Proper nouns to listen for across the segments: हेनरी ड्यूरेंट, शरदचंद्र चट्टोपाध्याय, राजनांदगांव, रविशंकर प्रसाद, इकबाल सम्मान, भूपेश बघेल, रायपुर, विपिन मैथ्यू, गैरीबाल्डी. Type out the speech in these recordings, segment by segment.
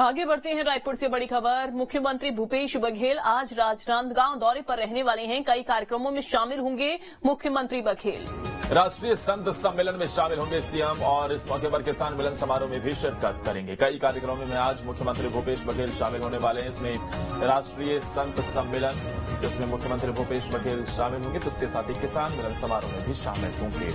आगे बढ़ते हैं रायपुर से बड़ी खबर। मुख्यमंत्री भूपेश बघेल आज राजनांदगांव दौरे पर रहने वाले हैं। कई कार्यक्रमों में शामिल होंगे मुख्यमंत्री बघेल। राष्ट्रीय संत सम्मेलन में शामिल होंगे सीएम और इस मौके पर किसान मिलन समारोह में भी शिरकत करेंगे। कई कार्यक्रमों में आज मुख्यमंत्री भूपेश बघेल शामिल होने वाले हैं। इसमें राष्ट्रीय संत सम्मेलन जिसमें मुख्यमंत्री भूपेश बघेल शामिल होंगे, तो इसके साथ ही किसान मिलन समारोह में भी शामिल होंगे।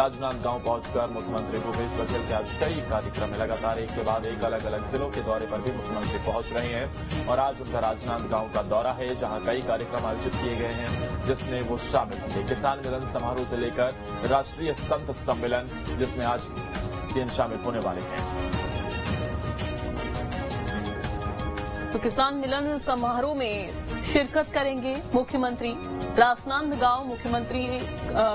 राजनांदगांव पहुंचकर मुख्यमंत्री भूपेश बघेल के आज कई कार्यक्रम में लगातार एक के बाद एक अलग अलग जिलों के दौरे पर भी मुख्यमंत्री पहुंच रहे हैं और आज उनका राजनांदगांव का दौरा है, जहां कई कार्यक्रम आयोजित किए गए हैं जिसमें वो शामिल होंगे। किसान मिलन समारोह से लेकर राष्ट्रीय संत सम्मेलन जिसमें आज सीएम शामिल होने वाले हैं। तो किसान मिलन समारोह में शिरकत करेंगे मुख्यमंत्री। राजनांदगांव मुख्यमंत्री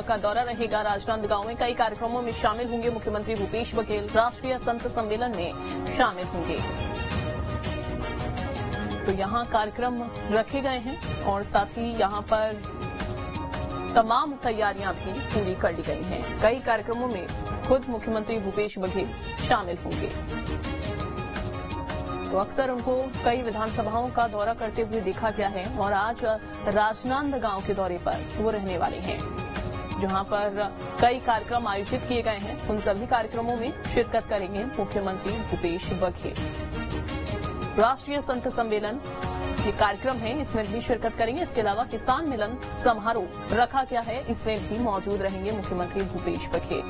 का दौरा रहेगा। राजनांदगांव में कई कार्यक्रमों में शामिल होंगे मुख्यमंत्री भूपेश बघेल। राष्ट्रीय संत सम्मेलन में शामिल होंगे। तो यहाँ कार्यक्रम रखे गए हैं और साथ ही यहाँ पर तमाम तैयारियां भी पूरी कर ली गई हैं। कई कार्यक्रमों में खुद मुख्यमंत्री भूपेश बघेल शामिल होंगे। तो अक्सर उनको कई विधानसभाओं का दौरा करते हुए देखा गया है और आज राजनांदगांव के दौरे पर वो रहने वाले हैं, जहां पर कई कार्यक्रम आयोजित किए गए हैं। उन सभी कार्यक्रमों में शिरकत करेंगे मुख्यमंत्री भूपेश बघेल। राष्ट्रीय संत सम्मेलन ये कार्यक्रम है, इसमें भी शिरकत करेंगे। इसके अलावा किसान मिलन समारोह रखा गया है, इसमें भी मौजूद रहेंगे मुख्यमंत्री भूपेश बघेल।